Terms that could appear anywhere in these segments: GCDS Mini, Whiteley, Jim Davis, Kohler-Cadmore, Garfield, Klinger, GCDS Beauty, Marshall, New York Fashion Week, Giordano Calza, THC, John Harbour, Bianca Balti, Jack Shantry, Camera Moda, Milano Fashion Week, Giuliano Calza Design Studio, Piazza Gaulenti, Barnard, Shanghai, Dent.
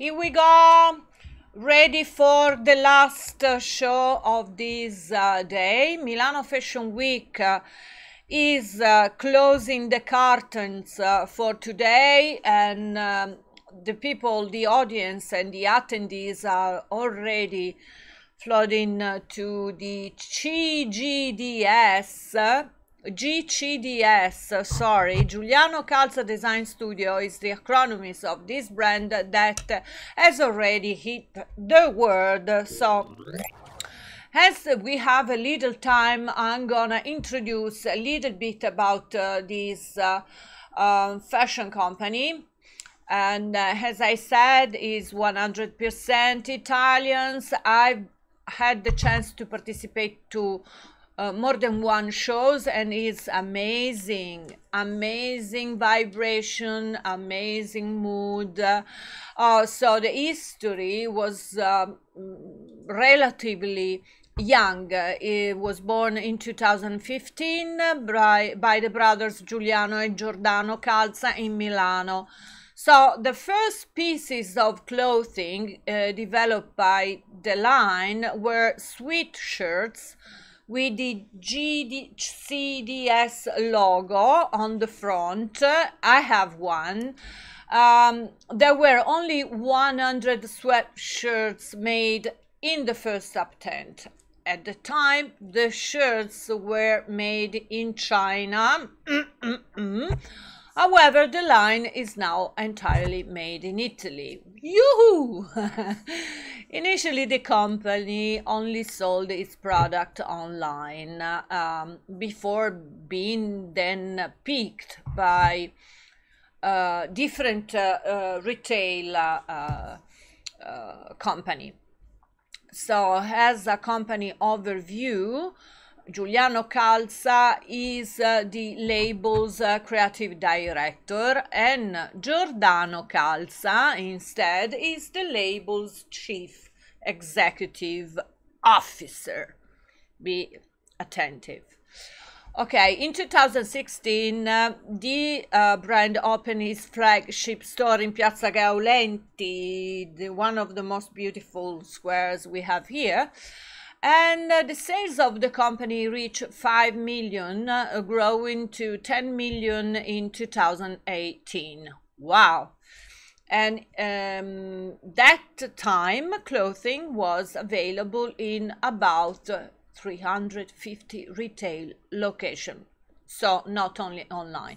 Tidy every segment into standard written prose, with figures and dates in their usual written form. Here we go, ready for the last show of this day. Milano Fashion Week is closing the curtains for today, and the people, the audience and the attendees are already flooding to the GCDS, Giuliano Calza Design Studio is the acronym of this brand that has already hit the world. So, as we have a little time, I'm gonna introduce a little bit about this fashion company. And as I said, is 100% Italians. I've had the chance to participate to more than one shows, and it's amazing vibration, amazing mood. So the history was relatively young. It was born in 2015 by the brothers Giuliano and Giordano Calza in Milano. So the first pieces of clothing developed by the line were sweatshirts with the GCDS logo on the front. I have one. There were only 100 sweatshirts made in the first attempt. At the time, the shirts were made in China. However, the line is now entirely made in Italy. Yoo-hoo! Initially, the company only sold its product online before being then picked by different retail company. So, as a company overview, Giuliano Calza is the label's creative director, and Giordano Calza instead is the label's chief executive officer. Be attentive. Okay, in 2016, the brand opened its flagship store in Piazza Gaulenti, one of the most beautiful squares we have here. And the sales of the company reached 5 million, growing to 10 million in 2018. Wow. And that time, clothing was available in about 350 retail locations. So not only online.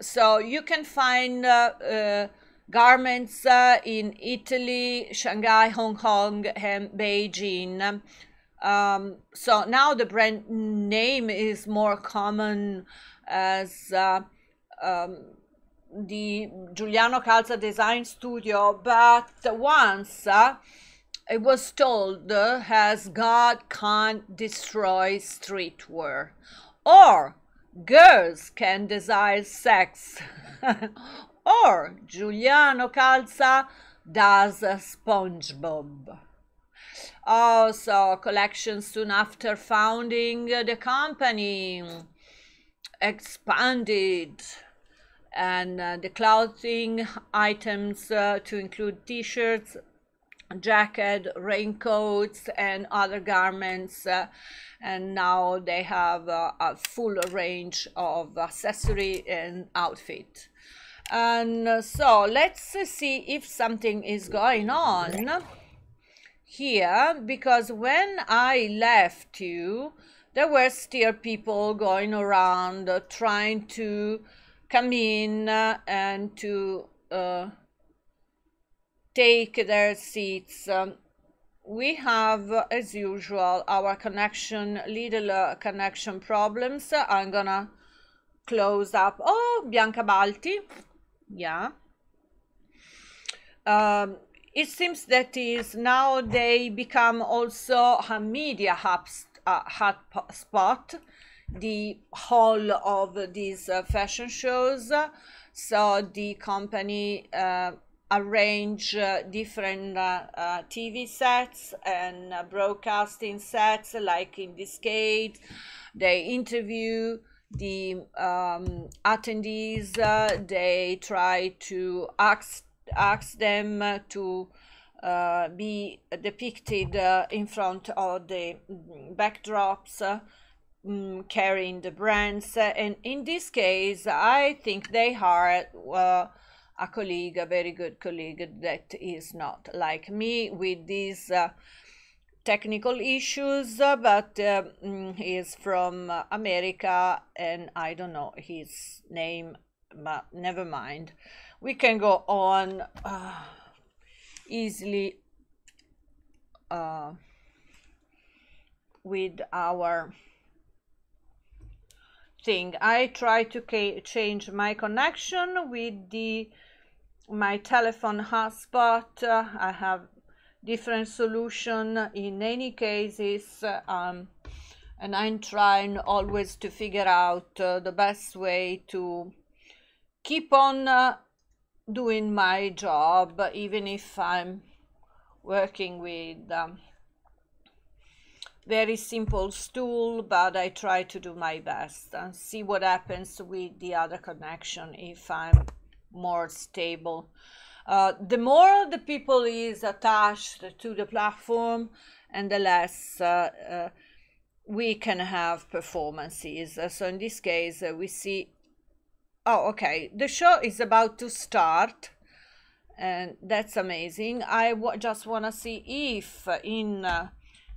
So you can find garments in Italy, Shanghai, Hong Kong, and Beijing. So now the brand name is more common as the Giuliano Calza Design Studio, but once it was told as God Can't Destroy Streetwear, or Girls Can Desire Sex, or Giuliano Calza Does SpongeBob. Also, collections soon after founding the company expanded, and the clothing items to include t-shirts, jacket, raincoats, and other garments, and now they have a full range of accessory and outfit. And so let's see if something is going on here, because when I left you, there were still people going around trying to come in and to take their seats. We have, as usual, our connection, little connection problems. I'm gonna close up. Oh, Bianca Balti. Yeah. It seems that is now they become also a media hot spot, the hall of these fashion shows. So the company arrange different TV sets and broadcasting sets, like in this case, they interview the attendees, they try to ask ask them to be depicted in front of the backdrops carrying the brands, and in this case I think they are a colleague, a very good colleague that is not like me with these technical issues, but he's from America and I don't know his name, but never mind, we can go on easily with our thing. I try to change my connection with my telephone hotspot. I have different solution in any cases, and I'm trying always to figure out the best way to keep on doing my job, even if I'm working with very simple stool, but I try to do my best and see what happens with the other connection if I'm more stable. The more the people is attached to the platform, and the less we can have performances. So in this case we see, oh okay, the show is about to start, and that's amazing. I just want to see if in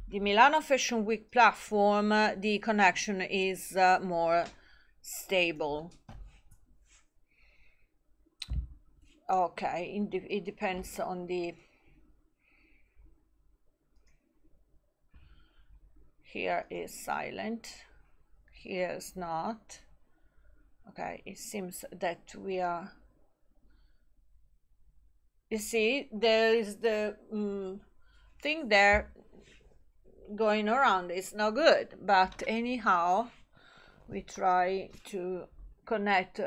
the Milano Fashion Week platform the connection is more stable. Okay, it depends on the, here is silent, here is not. Okay, it seems that we are, you see there is the thing there going around, it's not good, but anyhow we try to connect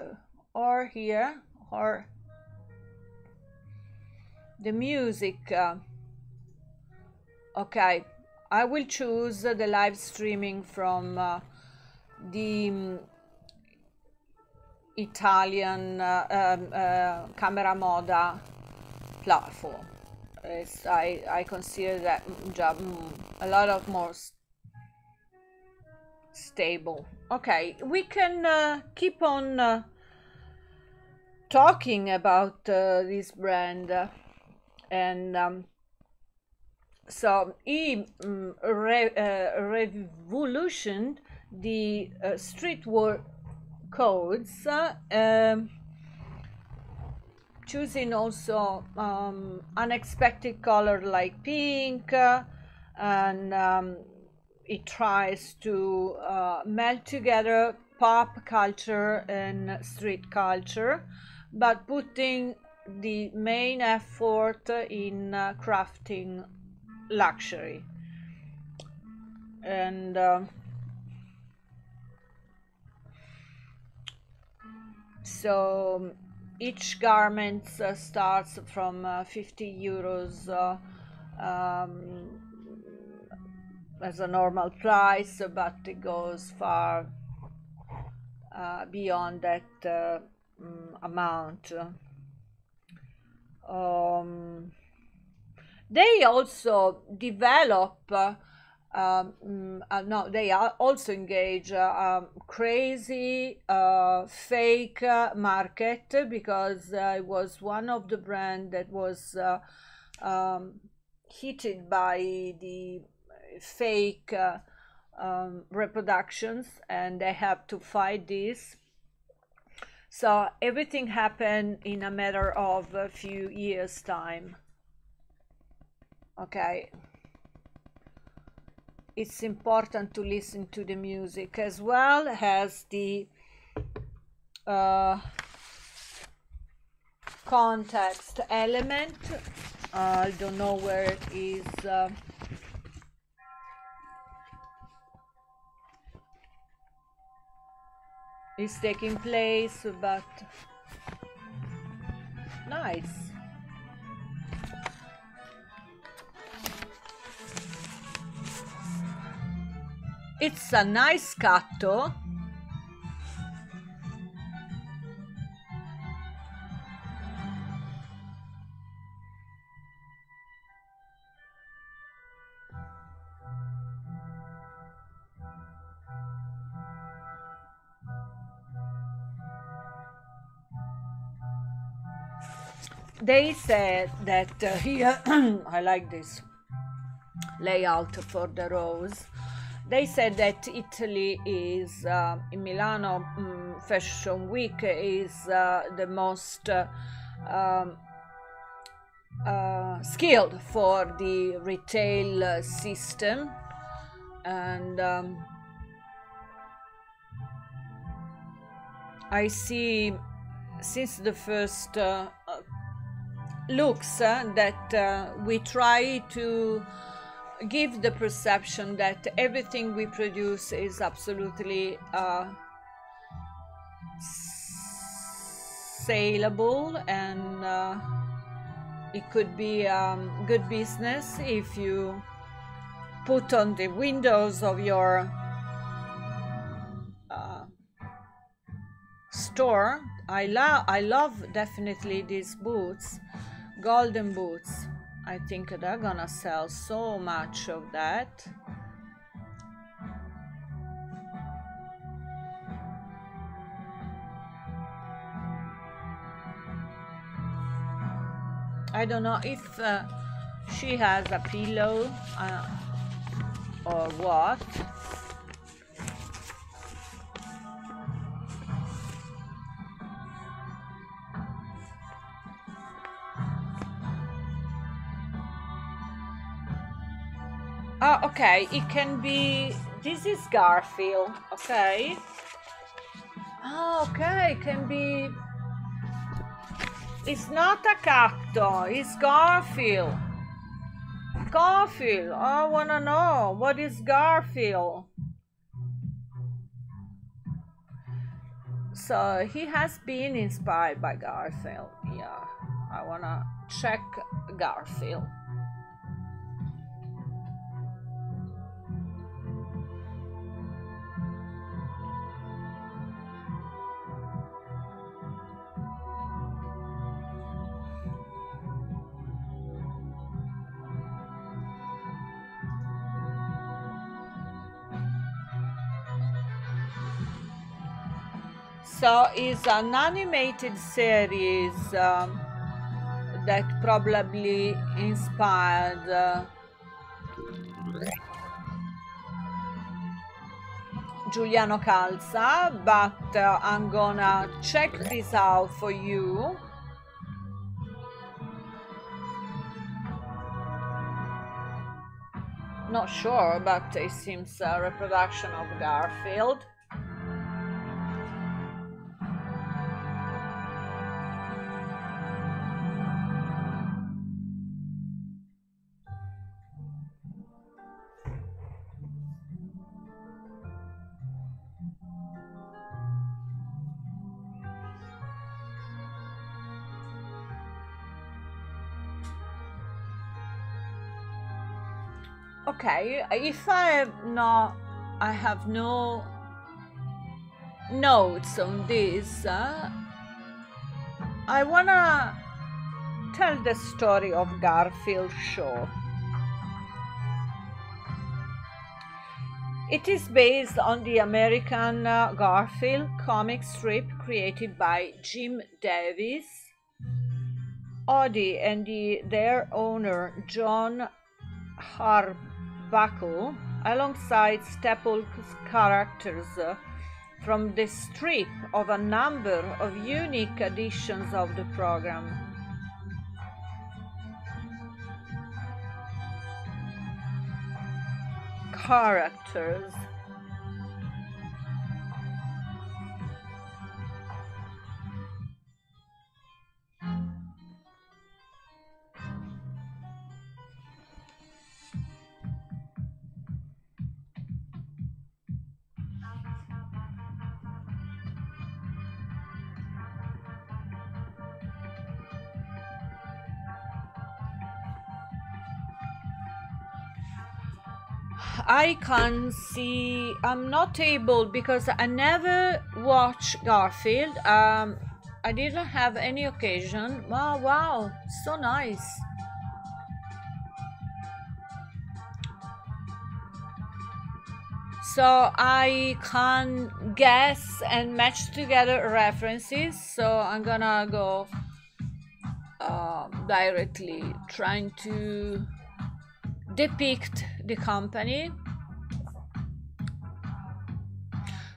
or here or the music. Okay, I will choose the live streaming from the Italian Camera Moda platform. It's, I consider that job a lot of more stable. Okay, we can keep on talking about this brand, and so he revolutioned the streetwear codes, choosing also unexpected color like pink, and it tries to melt together pop culture and street culture, but putting the main effort in crafting luxury. And so each garment starts from 50 euros as a normal price, but it goes far beyond that amount. They also develop they are also engage crazy fake market, because it was one of the brands that was heated by the fake reproductions, and they have to fight this. So everything happened in a matter of a few years' time. Okay, it's important to listen to the music as well as the context element. I don't know where it is. Is taking place, but nice. It's a nice scatto. they said that here, I like this layout for the rose. They said that Italy is, in Milano Fashion Week is the most skilled for the retail system, and I see since the first looks that we try to give the perception that everything we produce is absolutely saleable, and it could be good business if you put on the windows of your store. I love definitely these boots, golden boots. I think they're gonna sell so much of that. I don't know if she has a pillow or what. Oh, okay, it can be, this is Garfield, okay. Oh, okay, it can be, it's not a cactus, it's Garfield. Garfield, I wanna know, what is Garfield? So, he has been inspired by Garfield, yeah. I wanna check Garfield. So it's an animated series that probably inspired Giuliano Calza, but I'm gonna check this out for you. Not sure, but it seems a reproduction of Garfield. Okay, if I have no notes on this, I wanna tell the story of Garfield show. It is based on the American Garfield comic strip created by Jim Davis. Audi and their owner John Harbour, alongside staple characters from the strip of a number of unique editions of the program. Characters. I can't see, I'm not able, because I never watched Garfield. I didn't have any occasion. Wow, wow, so nice. So I can guess and match together references, so I'm gonna go directly trying to depict the company.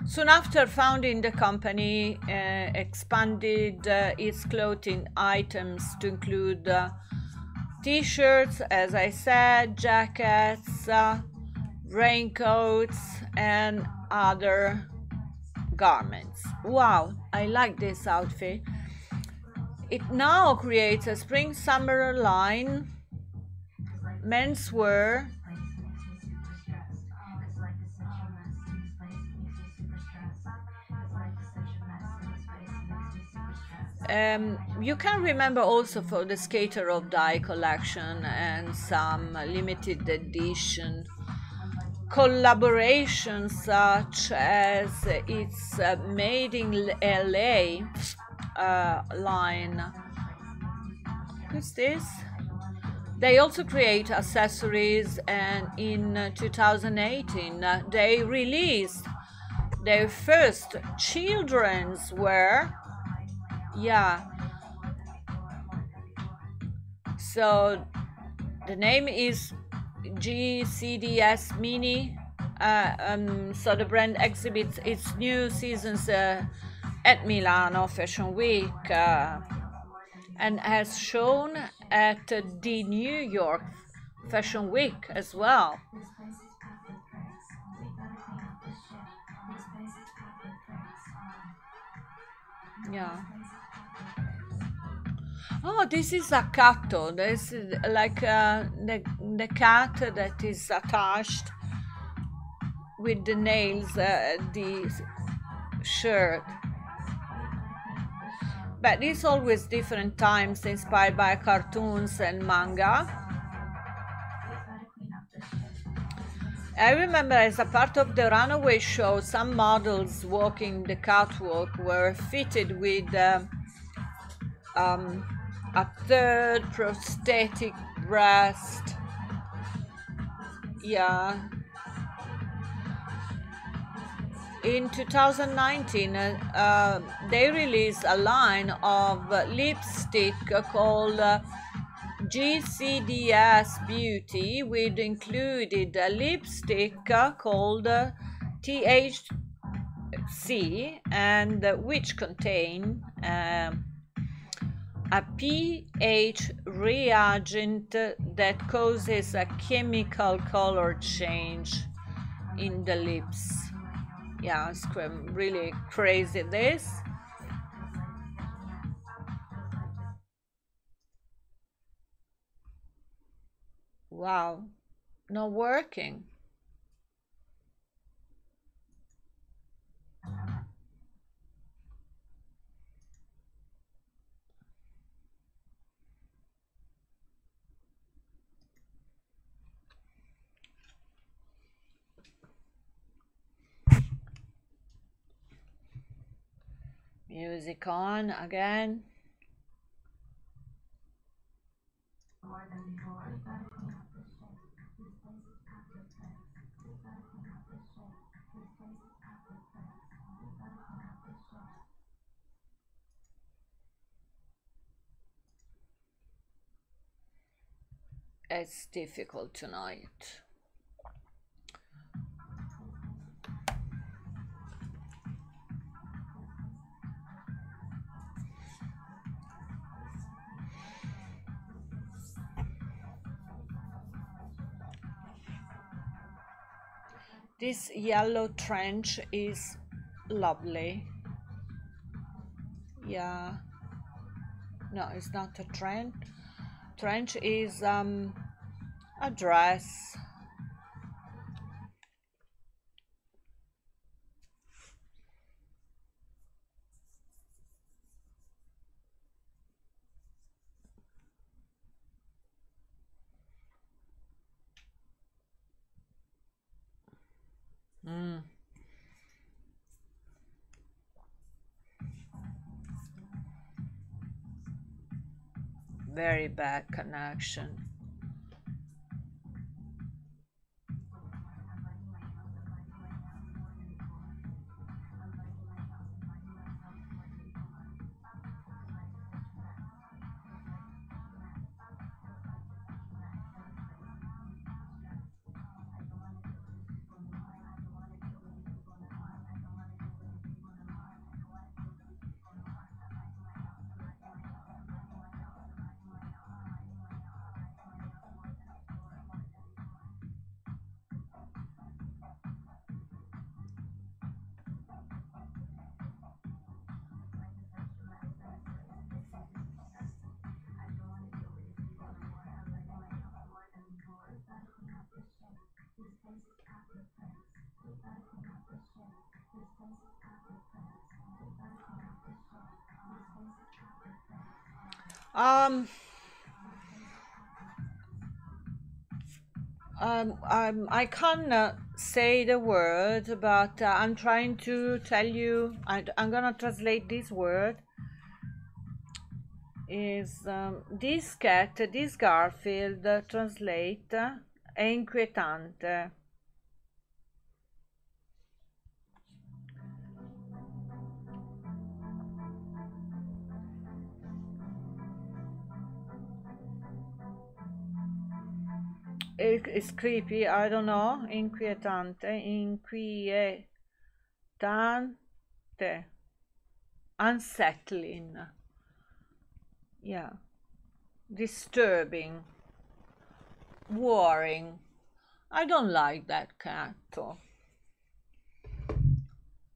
Soon after founding the company, expanded its clothing items to include t-shirts, as I said, jackets, raincoats, and other garments. Wow, I like this outfit. It now creates a spring-summer line, menswear, you can remember also for the Skater of Dye collection and some limited edition collaborations, such as its Made in LA line. Who's this? They also create accessories, and in 2018 they released their first children's wear. Yeah, so the name is GCDS Mini. So the brand exhibits its new seasons at Milano Fashion Week and has shown at the New York Fashion Week as well. Yeah. Oh, this is a catto. This is like the cat that is attached with the nails at the shirt. But it's always different times, inspired by cartoons and manga. I remember, as a part of the runaway show, some models walking the catwalk were fitted with a third prosthetic breast. Yeah. In 2019, they released a line of lipstick called GCDS Beauty, which included a lipstick called THC, and which contained a pH reagent that causes a chemical color change in the lips. Yeah, it's really crazy, this. Wow, not working. Music on again. It's difficult tonight. This yellow trench is lovely. Yeah. No, it's not a trench. Trench is a dress. Very bad connection. I can't say the word, but I'm trying to tell you. I'm gonna translate this word. Is this cat, this Garfield, translate, è inquietante. It's creepy, I don't know. Inquietante, inquietante, unsettling, yeah, disturbing, worrying. I don't like that cat.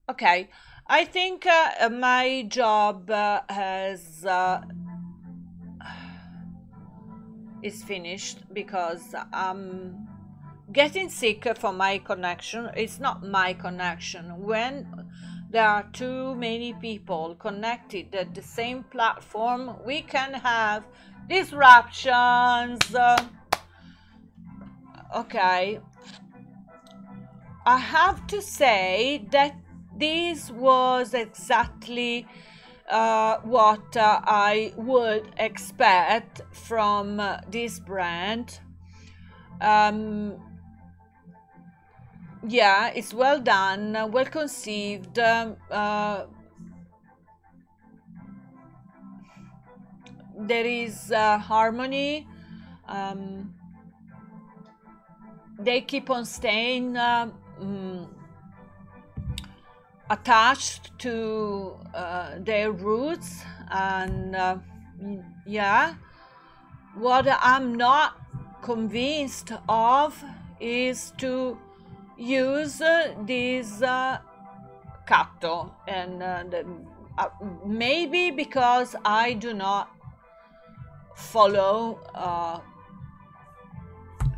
Okay, I think my job has is finished, because I'm getting sick for my connection. It's not my connection. When there are too many people connected at the same platform, we can have disruptions. Okay, I have to say that this was exactly what I would expect from this brand. Yeah, it's well done, well conceived. There is harmony. They keep on staying attached to their roots, and yeah, what I'm not convinced of is to use this capto, and maybe because I do not follow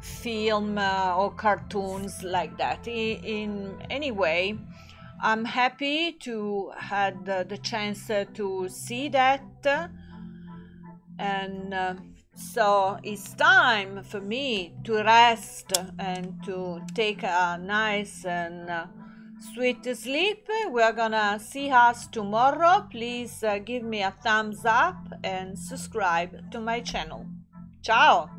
film or cartoons like that. In any way, I'm happy to had the chance to see that, and so it's time for me to rest and to take a nice and sweet sleep. We're gonna see us tomorrow. Please give me a thumbs up and subscribe to my channel. Ciao.